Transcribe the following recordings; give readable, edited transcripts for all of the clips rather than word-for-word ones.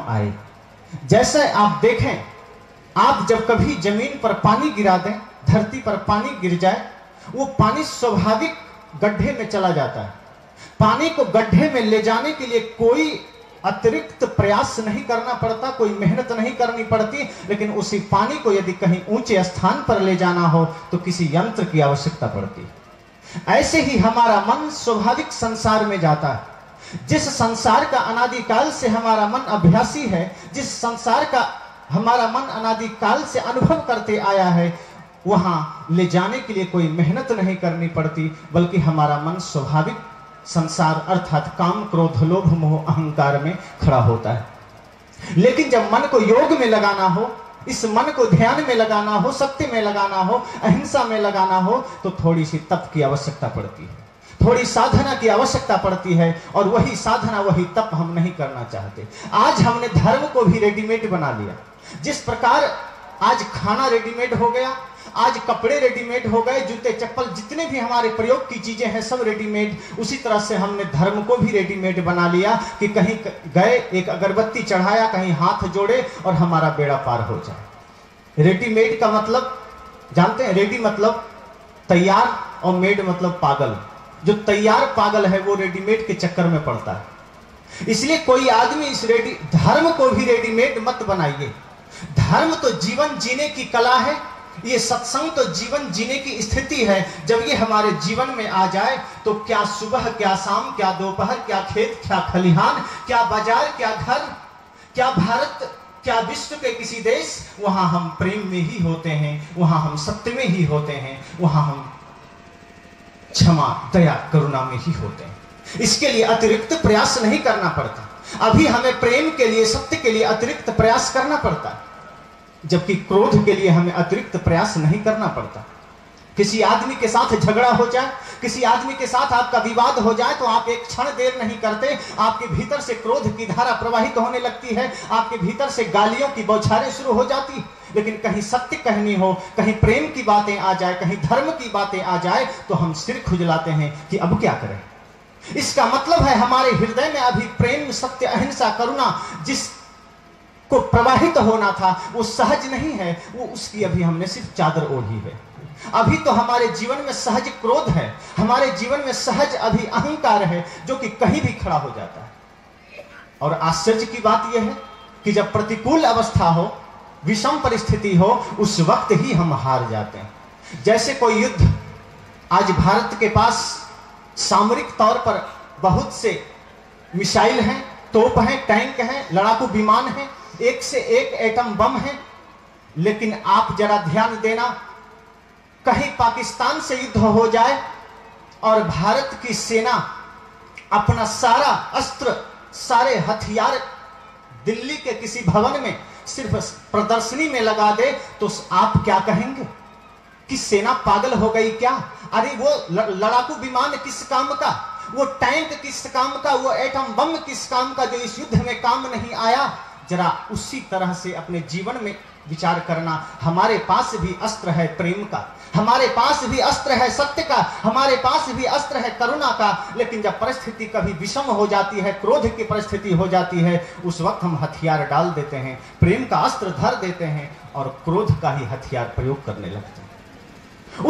आए। जैसे आप देखें, आप जब कभी जमीन पर पानी गिरा दें, धरती पर पानी गिर जाए, वो पानी स्वाभाविक गड्ढे में चला जाता है। पानी को गड्ढे में ले जाने के लिए कोई अतिरिक्त प्रयास नहीं करना पड़ता, कोई मेहनत नहीं करनी पड़ती। लेकिन उसी पानी को यदि कहीं ऊंचे स्थान पर ले जाना हो तो किसी यंत्र की आवश्यकता पड़ती। ऐसे ही हमारा मन स्वाभाविक संसार में जाता है। जिस संसार का अनादिकाल से हमारा मन अभ्यासी है, जिस संसार का हमारा मन अनादिकाल से अनुभव करते आया है, वहां ले जाने के लिए कोई मेहनत नहीं करनी पड़ती, बल्कि हमारा मन स्वाभाविक संसार अर्थात काम, क्रोध, लोभ, मोह, अहंकार में खड़ा होता है। लेकिन जब मन को योग में लगाना हो, इस मन को ध्यान में लगाना हो, सत्य में लगाना हो, अहिंसा में लगाना हो, तो थोड़ी सी तप की आवश्यकता पड़ती है, थोड़ी साधना की आवश्यकता पड़ती है। और वही साधना, वही तप हम नहीं करना चाहते। आज हमने धर्म को भी रेडीमेड बना लिया। जिस प्रकार आज खाना रेडीमेड हो गया, आज कपड़े रेडीमेड हो गए, जूते चप्पल जितने भी हमारे प्रयोग की चीजें हैं सब रेडीमेड, उसी तरह से हमने धर्म को भी रेडीमेड बना लिया कि कहीं गए, एक अगरबत्ती चढ़ाया, कहीं हाथ जोड़े और हमारा बेड़ा पार हो जाए। रेडीमेड का मतलब जानते हैं? रेडी मतलब तैयार और मेड मतलब पागल। जो तैयार पागल है वो रेडीमेड के चक्कर में पड़ता है। इसलिए कोई आदमी इस धर्म को भी रेडीमेड मत बनाइए। धर्म तो जीवन जीने की कला है, ये सत्संग तो जीवन जीने की स्थिति है। जब ये हमारे जीवन में आ जाए तो क्या सुबह, क्या शाम, क्या दोपहर, क्या खेत, क्या खलिहान, क्या बाजार, क्या घर, क्या भारत, क्या विश्व के किसी देश, वहां हम प्रेम में ही होते हैं, वहां हम सत्य में ही होते हैं, वहां हम क्षमा, दया, करुणा में ही होते हैं। इसके लिए अतिरिक्त प्रयास नहीं करना पड़ता। अभी हमें प्रेम के लिए, सत्य के लिए अतिरिक्त प्रयास करना पड़ता है, जबकि क्रोध के लिए हमें अतिरिक्त प्रयास नहीं करना पड़ता। किसी आदमी के साथ झगड़ा हो जाए, किसी आदमी के साथ आपका विवाद हो जाए, तो आप एक क्षण देर नहीं करते, आपके भीतर से क्रोध की धारा प्रवाहित होने लगती है, आपके भीतर से गालियों की बौछारें शुरू हो जाती है। लेकिन कहीं सत्य कहनी हो, कहीं प्रेम की बातें आ जाए, कहीं धर्म की बातें आ जाए, तो हम सिर खुजलाते हैं कि अब क्या करें। इसका मतलब है हमारे हृदय में अभी प्रेम, सत्य, अहिंसा, करुणा जिसको प्रवाहित होना था वो सहज नहीं है, वो उसकी अभी हमने सिर्फ चादर ओढ़ी है। अभी तो हमारे जीवन में सहज क्रोध है, हमारे जीवन में सहज अभी अहंकार है, जो कि कहीं भी खड़ा हो जाता है। और आश्चर्य की बात यह है कि जब प्रतिकूल अवस्था हो, विषम परिस्थिति हो, उस वक्त ही हम हार जाते हैं। जैसे कोई युद्ध, आज भारत के पास सामरिक तौर पर बहुत से मिसाइल हैं, तोप हैं, टैंक हैं, लड़ाकू विमान हैं, एक से एक एटम बम हैं। लेकिन आप जरा ध्यान देना, कहीं पाकिस्तान से युद्ध हो जाए और भारत की सेना अपना सारा अस्त्र, सारे हथियार दिल्ली के किसी भवन में सिर्फ प्रदर्शनी में लगा दे, तो आप क्या कहेंगे कि सेना पागल हो गई क्या? अरे वो लड़ाकू विमान किस काम का, वो टैंक किस काम का, वो एटम बम किस काम का, जो इस युद्ध में काम नहीं आया। जरा उसी तरह से अपने जीवन में विचार करना। हमारे पास भी अस्त्र है प्रेम का, हमारे पास भी अस्त्र है सत्य का, हमारे पास भी अस्त्र है करुणा का। लेकिन जब परिस्थिति कभी विषम हो जाती है, क्रोध की परिस्थिति हो जाती है, उस वक्त हम हथियार डाल देते हैं, प्रेम का अस्त्र धर देते हैं और क्रोध का ही हथियार प्रयोग करने लगते हैं।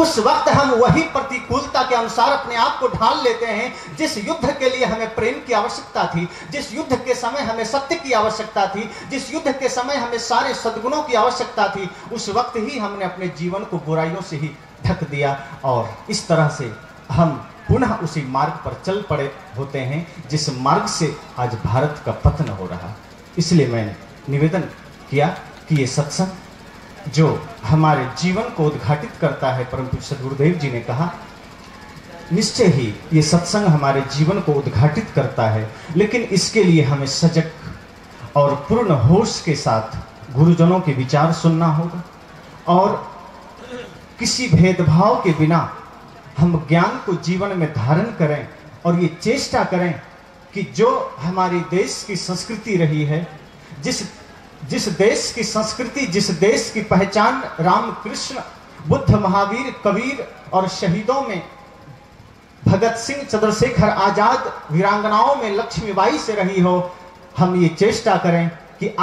उस वक्त हम वही प्रतिकूलता के अनुसार अपने आप को ढाल लेते हैं, जिस युद्ध के लिए हमें प्रेम की आवश्यकता थी, जिस युद्ध के समय हमें सत्य की आवश्यकता थी, जिस युद्ध के समय हमें सारे सद्गुणों की आवश्यकता थी, उस वक्त ही हमने अपने जीवन को बुराइयों से ही ढक दिया। और इस तरह से हम पुनः उसी मार्ग पर चल पड़े होते हैं जिस मार्ग से आज भारत का पतन हो रहा है। इसलिए मैंने निवेदन किया कि ये सत्संग जो हमारे जीवन को उद्घाटित करता है, परम पूज्य सद्गुरुदेव जी ने कहा, निश्चय ही ये सत्संग हमारे जीवन को उद्घाटित करता है। लेकिन इसके लिए हमें सजग और पूर्ण होश के साथ गुरुजनों के विचार सुनना होगा और किसी भेदभाव के बिना हम ज्ञान को जीवन में धारण करें और ये चेष्टा करें कि जो हमारे देश की संस्कृति रही है, जिस देश की संस्कृति, जिस देश की पहचान रामकृष्ण, बुद्ध, महावीर, कबीर और शहीदों में भगत सिंह, चंद्रशेखर आजाद, वीरांगनाओं में लक्ष्मीबाई से रही हो, हम ये चेष्टा करें कि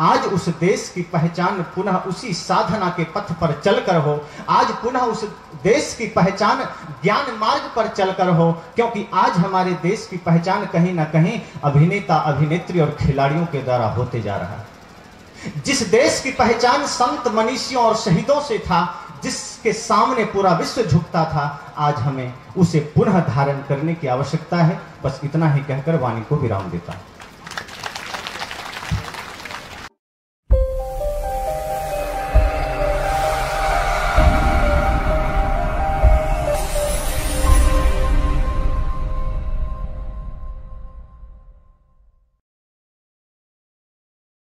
आज उस देश की पहचान पुनः उसी साधना के पथ पर चलकर हो, आज पुनः उस देश की पहचान ज्ञान मार्ग पर चलकर हो, क्योंकि आज हमारे देश की पहचान कहीं ना कहीं अभिनेता, अभिनेत्री और खिलाड़ियों के द्वारा होते जा रहा है। जिस देश की पहचान संत, मनीषियों और शहीदों से था, जिसके सामने पूरा विश्व झुकता था, आज हमें उसे पुनः धारण करने की आवश्यकता है। बस इतना ही कहकर वाणी को विराम देता हूं।